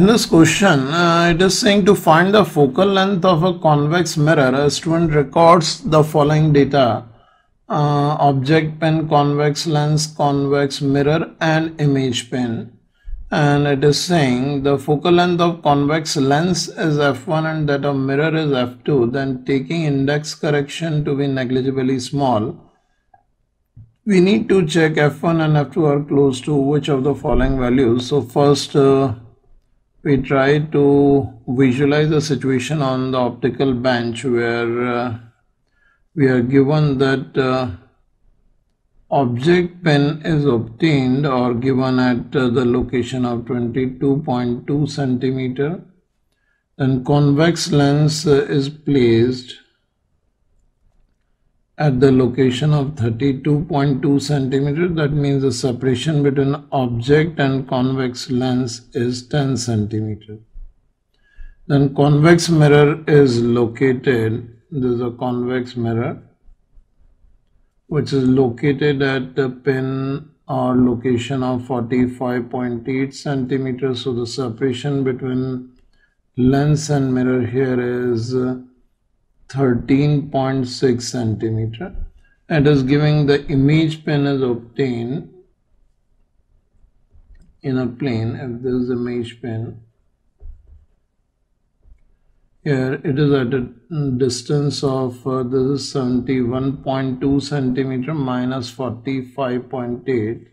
In this question, it is saying to find the focal length of a convex mirror, a student records the following data: object pen, convex lens, convex mirror and image pen. And it is saying the focal length of convex lens is f1 and that of mirror is f2. Then taking index correction to be negligibly small, we need to check f1 and f2 are close to which of the following values. So first we try to visualize the situation on the optical bench where we are given that object pen is obtained or given at the location of 22.2 centimeter. Then convex lens is placed at the location of 32.2 centimeter. That means the separation between object and convex lens is 10 centimeter. Then convex mirror is located. This is a convex mirror which is located at the pin or location of 45.8 centimeters. So the separation between lens and mirror here is 13.6 centimeter. It is giving the image pin is obtained in a plane. If this is image pin, here it is at a distance of this is 71.2 centimeter minus 45.8.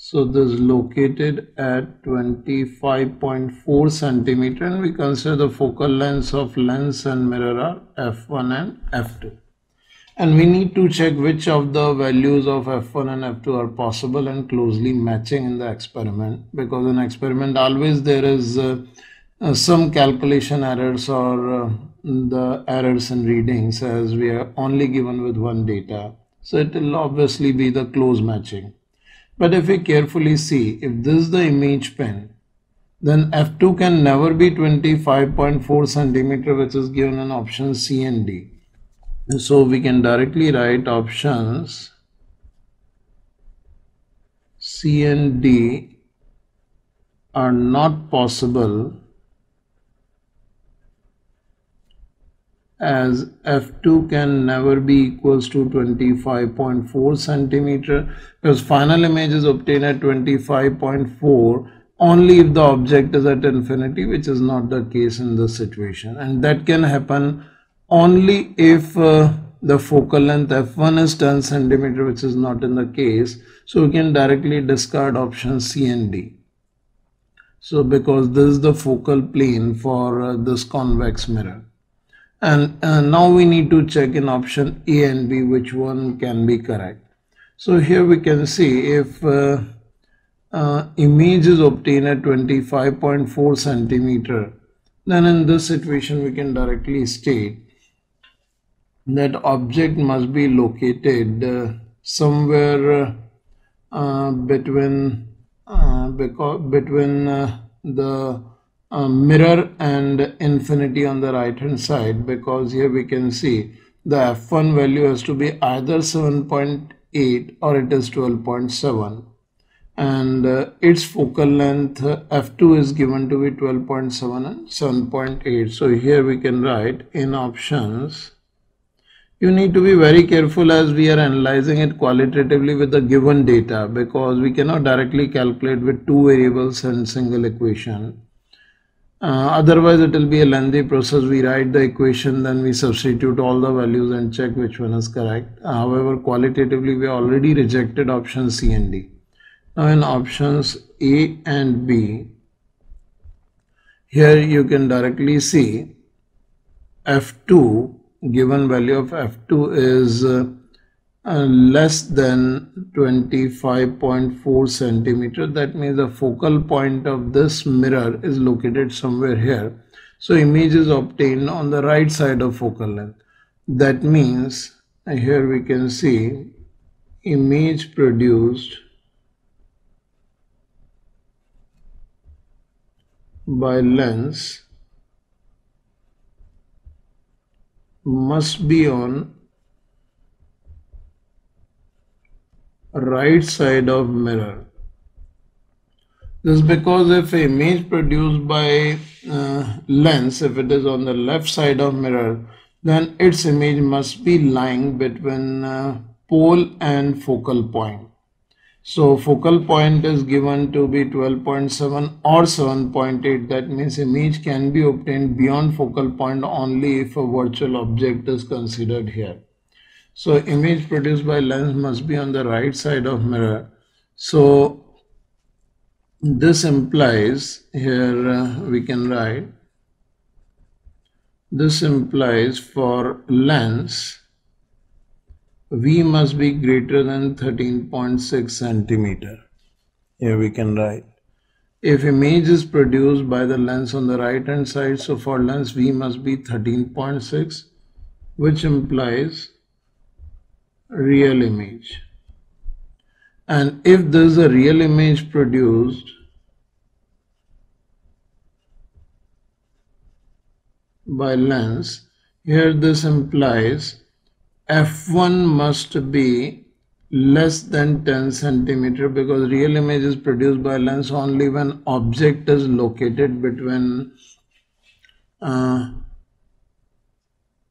So this is located at 25.4 centimeter, and we consider the focal lengths of lens and mirror are f1 and f2. And we need to check which of the values of f1 and f2 are possible and closely matching in the experiment, because in experiment always there is some calculation errors or the errors in readings, as we are only given with one data. So it will obviously be the close matching. But if we carefully see, if this is the image pen, then f2 can never be 25.4 centimeter, which is given in option C and D. So we can directly write options C and D are not possible, as f2 can never be equals to 25.4 centimeter, because final image is obtained at 25.4 only if the object is at infinity, which is not the case in this situation, and that can happen only if the focal length f1 is 10 centimeter, which is not in the case. So we can directly discard options C and D. So because this is the focal plane for this convex mirror. And now we need to check in option A and B which one can be correct. So here we can see if image is obtained at 25.4 centimeter, then in this situation we can directly state that object must be located somewhere between the mirror and infinity on the right hand side, because here we can see the f1 value has to be either 7.8 or it is 12.7, and its focal length f2 is given to be 12.7 and 7.8. So here we can write in options. You need to be very careful as we are analyzing it qualitatively with the given data, because we cannot directly calculate with two variables and single equation. Otherwise it will be a lengthy process. We write the equation, then we substitute all the values and check which one is correct. However, qualitatively we already rejected options C and D. Now in options A and B, here you can directly see f2, given value of f2 is less than 25.4 centimeter. That means the focal point of this mirror is located somewhere here. So image is obtained on the right side of focal length. That means here we can see image produced by lens must be on right side of mirror. This is because if image produced by lens, if it is on the left side of mirror, then its image must be lying between pole and focal point. So focal point is given to be 12.7 or 7.8. That means image can be obtained beyond focal point only if a virtual object is considered here. So image produced by lens must be on the right side of mirror. So this implies here we can write, this implies for lens V must be greater than 13.6 centimeter. Here we can write, if image is produced by the lens on the right hand side, so for lens V must be 13.6, which implies real image. And if there is a real image produced by lens, here this implies F1 must be less than 10 centimeter, because real image is produced by lens only when object is located between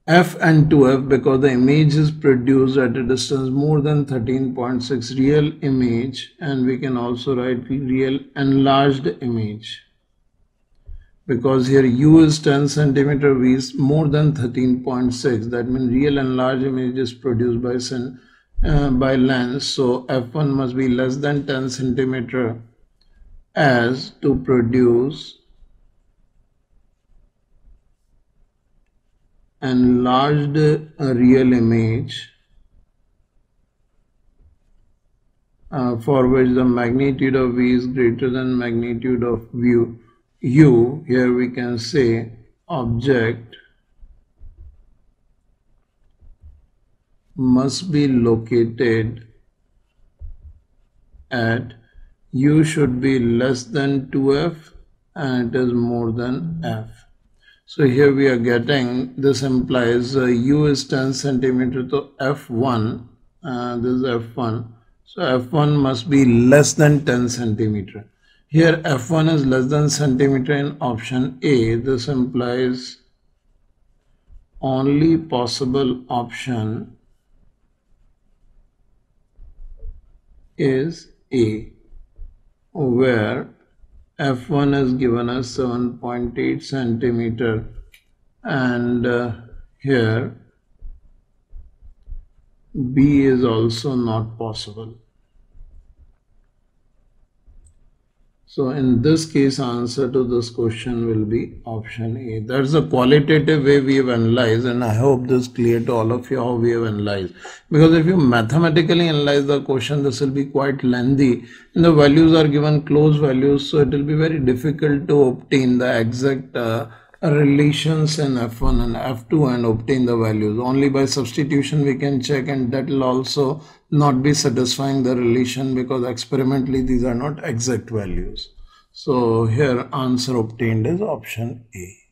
F and 2F, because the image is produced at a distance more than 13.6 real image, and we can also write real enlarged image, because here U is 10 centimeter, V is more than 13.6. That means real enlarged image is produced by lens. So F1 must be less than 10 centimeter as to produce enlarged real image, for which the magnitude of V is greater than magnitude of U. Here we can say object must be located at U should be less than 2F and it is more than F. So here we are getting, this implies U is 10 centimeter to F1, this is F1, so F1 must be less than 10 centimeter. Here F1 is less than centimeter in option A. This implies only possible option is A, where F1 is given as 7.8 centimeter and here B is also not possible. So in this case, answer to this question will be option A. That's the qualitative way we have analyzed, and I hope this is clear to all of you how we have analyzed. Because if you mathematically analyze the question, this will be quite lengthy. And the values are given close values, so it will be very difficult to obtain the exact relations in F1 and F2 and obtain the values. Only by substitution we can check, and that will also not be satisfying the relation, because experimentally these are not exact values. So here answer obtained is option A.